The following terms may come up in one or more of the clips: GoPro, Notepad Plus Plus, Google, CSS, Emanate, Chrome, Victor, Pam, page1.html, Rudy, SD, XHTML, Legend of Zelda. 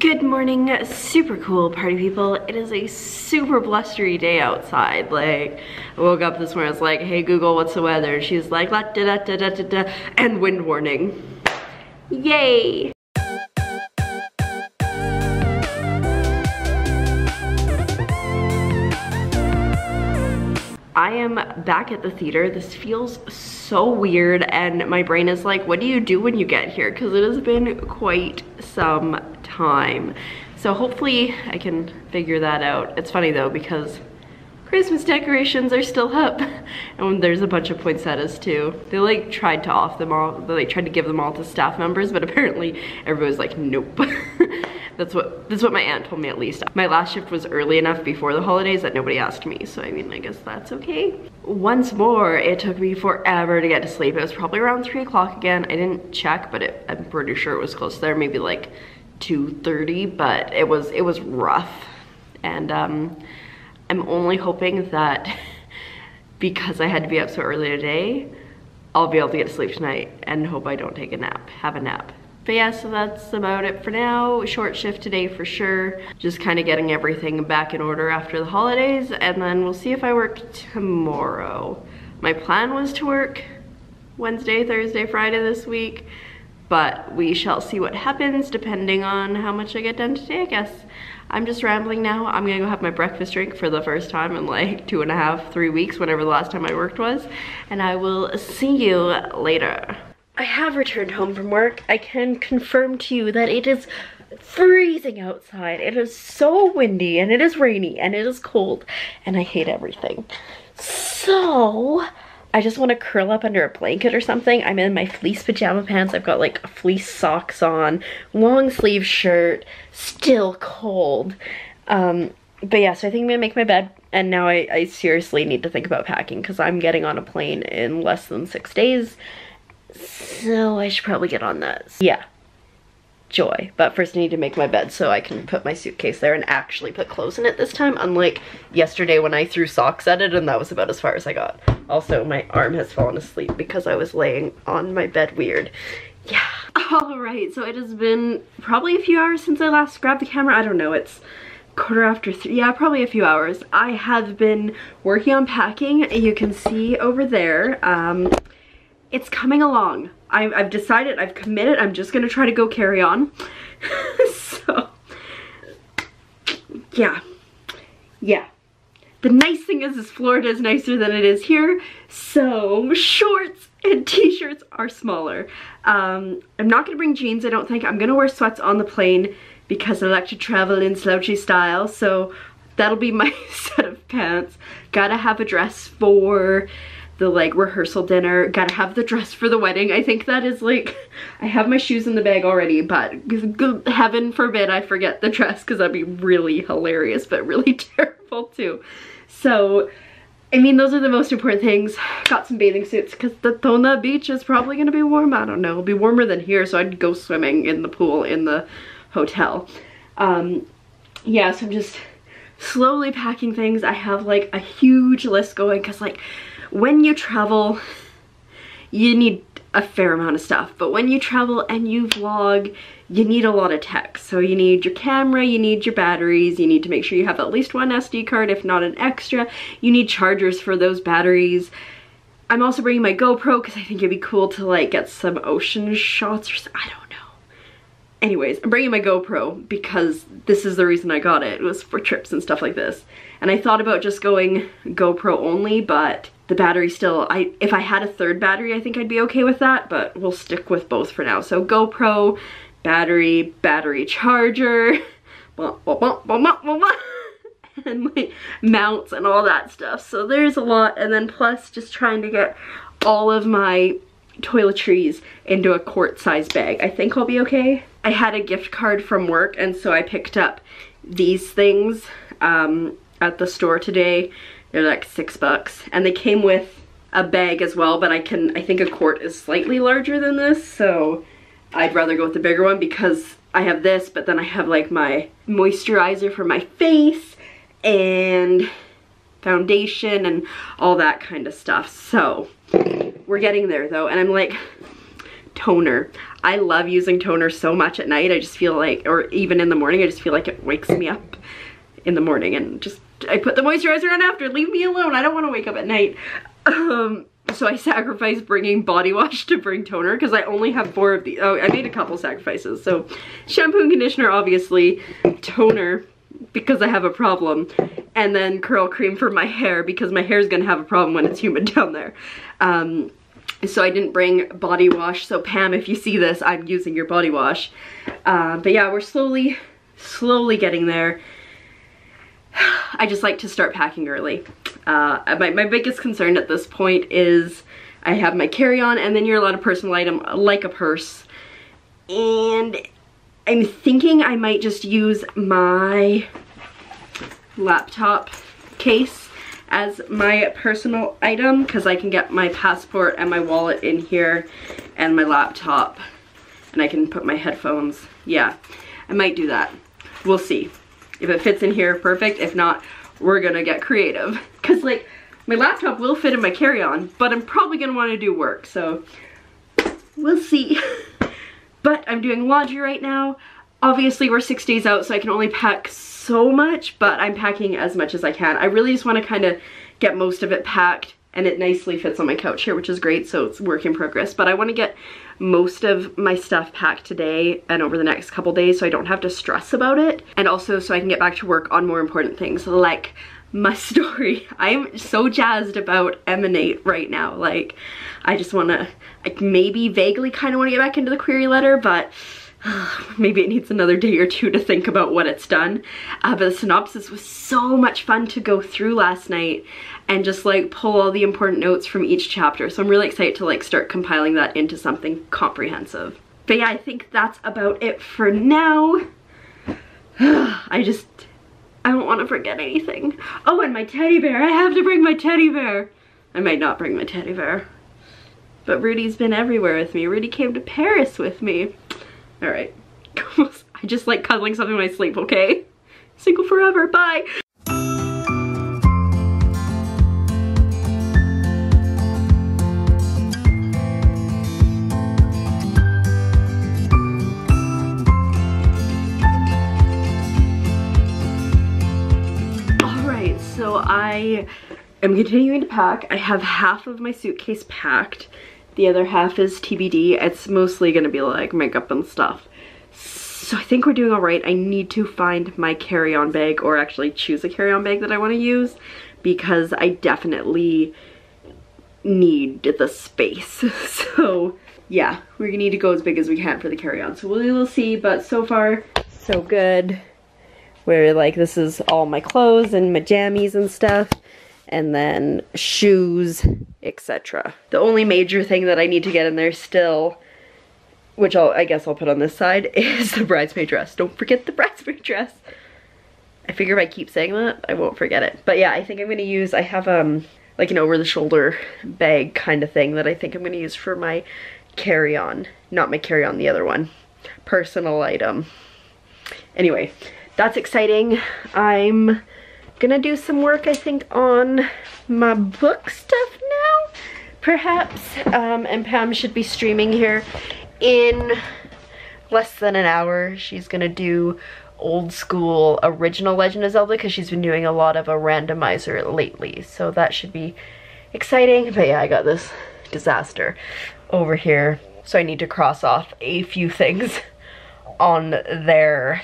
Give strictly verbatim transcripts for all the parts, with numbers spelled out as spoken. Good morning, super cool party people. It is a super blustery day outside. Like, I woke up this morning, I was like, hey Google, what's the weather? And she was like, la da da da da da da, and wind warning. Yay! I am back at the theater. This feels so weird and my brain is like, what do you do when you get here? Because it has been quite some time. So hopefully I can figure that out. It's funny though because Christmas decorations are still up and there's a bunch of poinsettias too. They like tried to off them all, they like tried to give them all to staff members, but apparently everybody's like, nope. That's what, that's what my aunt told me at least. My last shift was early enough before the holidays that nobody asked me, so I mean, I guess that's okay. Once more, it took me forever to get to sleep. It was probably around three o'clock again. I didn't check, but it, I'm pretty sure it was close there, maybe like two thirty, but it was, it was rough. And um, I'm only hoping that because I had to be up so early today, I'll be able to get to sleep tonight and hope I don't take a nap, have a nap. But yeah, so that's about it for now. Short shift today for sure. Just kind of getting everything back in order after the holidays, and then we'll see if I work tomorrow. My plan was to work Wednesday, Thursday, Friday this week, but we shall see what happens depending on how much I get done today, I guess. I'm just rambling now. I'm gonna go have my breakfast drink for the first time in like two and a half, three weeks, whenever the last time I worked was, and I will see you later. I have returned home from work. I can confirm to you that it is freezing outside. It is so windy and it is rainy and it is cold and I hate everything. So I just want to curl up under a blanket or something. I'm in my fleece pajama pants. I've got like fleece socks on, long sleeve shirt, still cold. Um, but yeah, so I think I'm gonna make my bed. And now I, I seriously need to think about packing because I'm getting on a plane in less than six days. So I should probably get on that. Yeah, joy. But first I need to make my bed so I can put my suitcase there and actually put clothes in it this time, unlike yesterday when I threw socks at it and that was about as far as I got. Also, my arm has fallen asleep because I was laying on my bed weird. Yeah. Alright, so it has been probably a few hours since I last grabbed the camera. I don't know, it's quarter after three. Yeah, probably a few hours. I have been working on packing. You can see over there. Um... It's coming along. I, I've decided, I've committed, I'm just gonna try to go carry on. So, yeah, yeah. The nice thing is, is Florida is nicer than it is here, so shorts and t-shirts are smaller. Um, I'm not gonna bring jeans, I don't think. I'm gonna wear sweats on the plane because I like to travel in slouchy style, so that'll be my set of pants. Gotta have a dress for the like rehearsal dinner, gotta have the dress for the wedding. I think that is like, I have my shoes in the bag already, but heaven forbid I forget the dress because that'd be really hilarious, but really terrible too. So, I mean, those are the most important things. Got some bathing suits because the Tona beach is probably gonna be warm. I don't know, it'll be warmer than here, so I'd go swimming in the pool in the hotel. Um, yeah, so I'm just slowly packing things. I have like a huge list going because like, when you travel, you need a fair amount of stuff, but when you travel and you vlog, you need a lot of tech. So you need your camera, you need your batteries, you need to make sure you have at least one S D card, if not an extra. You need chargers for those batteries. I'm also bringing my GoPro because I think it'd be cool to like get some ocean shots or something, I don't know. Anyways, I'm bringing my GoPro because this is the reason I got it. It was for trips and stuff like this. And I thought about just going GoPro only, but the battery still, I if I had a third battery, I think I'd be okay with that, but we'll stick with both for now. So GoPro, battery, battery charger, and like mounts and all that stuff. So there's a lot, and then plus just trying to get all of my toiletries into a quart-size bag. I think I'll be okay. I had a gift card from work, and so I picked up these things um, at the store today. They're like six bucks and they came with a bag as well, but I can, I think a quart is slightly larger than this, so I'd rather go with the bigger one because I have this, but then I have like my moisturizer for my face and foundation and all that kind of stuff. So we're getting there though, and I'm like toner. I love using toner so much at night. I just feel like, or even in the morning, I just feel like it wakes me up in the morning, and just, I put the moisturizer on after. Leave me alone. I don't want to wake up at night. Um, so I sacrificed bringing body wash to bring toner because I only have four of these. Oh, I made a couple sacrifices. So shampoo and conditioner, obviously, toner because I have a problem, and then curl cream for my hair because my hair is going to have a problem when it's humid down there. Um, so I didn't bring body wash. So Pam, if you see this, I'm using your body wash. Uh, but yeah, we're slowly, slowly getting there. I just like to start packing early. Uh, my, my biggest concern at this point is I have my carry-on, and then you're allowed a personal item like a purse. And I'm thinking I might just use my laptop case as my personal item because I can get my passport and my wallet in here and my laptop, and I can put my headphones. Yeah, I might do that. We'll see. If it fits in here, perfect. If not, we're gonna get creative. Cause like, my laptop will fit in my carry-on, but I'm probably gonna wanna do work, so we'll see. But I'm doing laundry right now. Obviously we're six days out, so I can only pack so much, but I'm packing as much as I can. I really just wanna kinda get most of it packed, and it nicely fits on my couch here, which is great, so it's work in progress. But I wanna get most of my stuff packed today and over the next couple days so I don't have to stress about it, and also so I can get back to work on more important things like my story. I'm so jazzed about Emanate right now. Like, I just want to, like, maybe vaguely kind of want to get back into the query letter, but uh, maybe it needs another day or two to think about what it's done. Uh, but the synopsis was so much fun to go through last night and just like pull all the important notes from each chapter. So I'm really excited to like start compiling that into something comprehensive. But yeah, I think that's about it for now. I just, I don't want to forget anything. Oh, and my teddy bear. I have to bring my teddy bear. I might not bring my teddy bear. But Rudy's been everywhere with me. Rudy came to Paris with me. All right. I just like cuddling something in my sleep, okay? Single forever. Bye. I am continuing to pack. I have half of my suitcase packed. The other half is T B D. It's mostly going to be like makeup and stuff. So I think we're doing all right. I need to find my carry-on bag, or actually choose a carry-on bag that I want to use, because I definitely need the space. So yeah, we're going to need to go as big as we can for the carry-on. So we'll, we'll see, but so far, so good. Where like this is all my clothes and my jammies and stuff, and then shoes, et cetera. The only major thing that I need to get in there still, which I'll, I guess I'll put on this side, is the bridesmaid dress. Don't forget the bridesmaid dress. I figure if I keep saying that, I won't forget it. But yeah, I think I'm going to use, I have um like an over-the-shoulder bag kind of thing that I think I'm going to use for my carry-on. Not my carry-on, the other one. Personal item. Anyway. That's exciting. I'm gonna do some work, I think, on my book stuff now, perhaps. Um, and Pam should be streaming here in less than an hour. She's gonna do old school original Legend of Zelda because she's been doing a lot of a randomizer lately. So that should be exciting. But yeah, I got this disaster over here. So I need to cross off a few things on there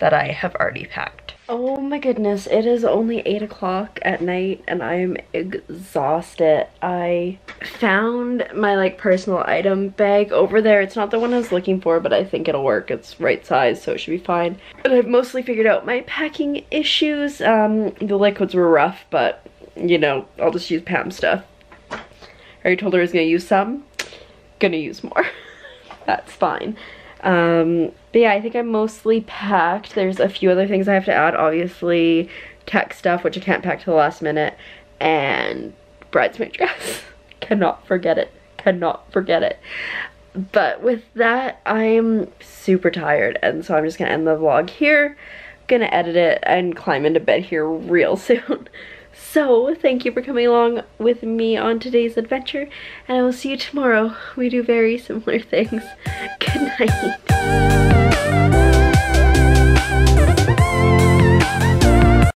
that I have already packed. Oh my goodness, it is only eight o'clock at night and I'm exhausted. I found my like personal item bag over there. It's not the one I was looking for, but I think it'll work. It's right size, so it should be fine. And I've mostly figured out my packing issues. Um, the liquids were rough, but you know, I'll just use Pam's stuff. I already told her I was gonna use some. Gonna use more. That's fine. Um, but yeah, I think I'm mostly packed. There's a few other things I have to add, obviously tech stuff, which I can't pack to the last minute, and bridesmaid dress. Cannot forget it. Cannot forget it. But with that, I'm super tired, and so I'm just gonna end the vlog here. Gonna edit it and climb into bed here real soon. So thank you for coming along with me on today's adventure, and I will see you tomorrow. We do very similar things. Good night.